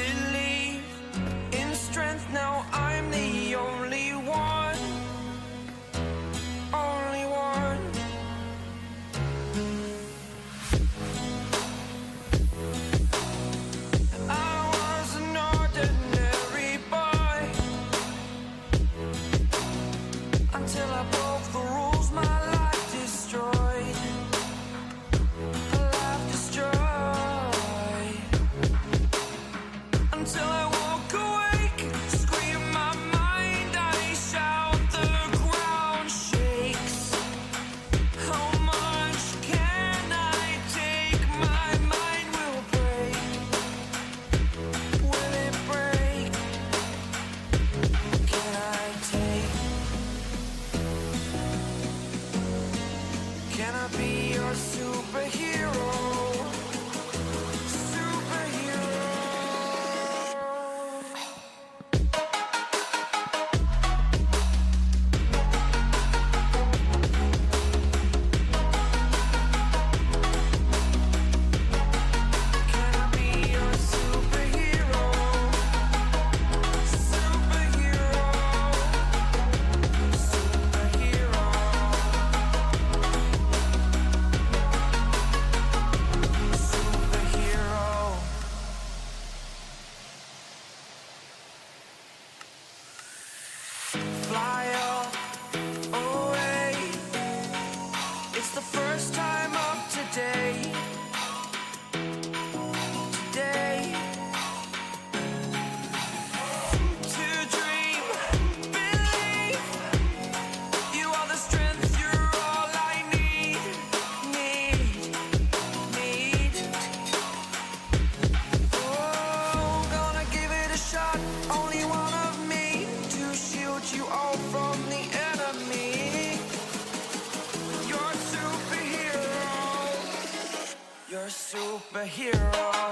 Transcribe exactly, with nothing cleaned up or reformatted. believe in strength. Now I'm the only one, only one. I was an ordinary boy until I broke the rules. My life destroyed, my life destroyed. Until I walk awake, scream my mind, I shout, the ground shakes. How much can I take? My mind will break. Will it break? Can I take? Can I be your superhero? Superhero. Can I be your superhero? Superhero. Superhero. Superhero. Fly away. It's the first time of today. Today. To dream, believe. You are the strength, you're all I need. Need, need. Oh, gonna give it a shot. Only one of me to shield you all from the enemy. You're a superhero. You're a superhero.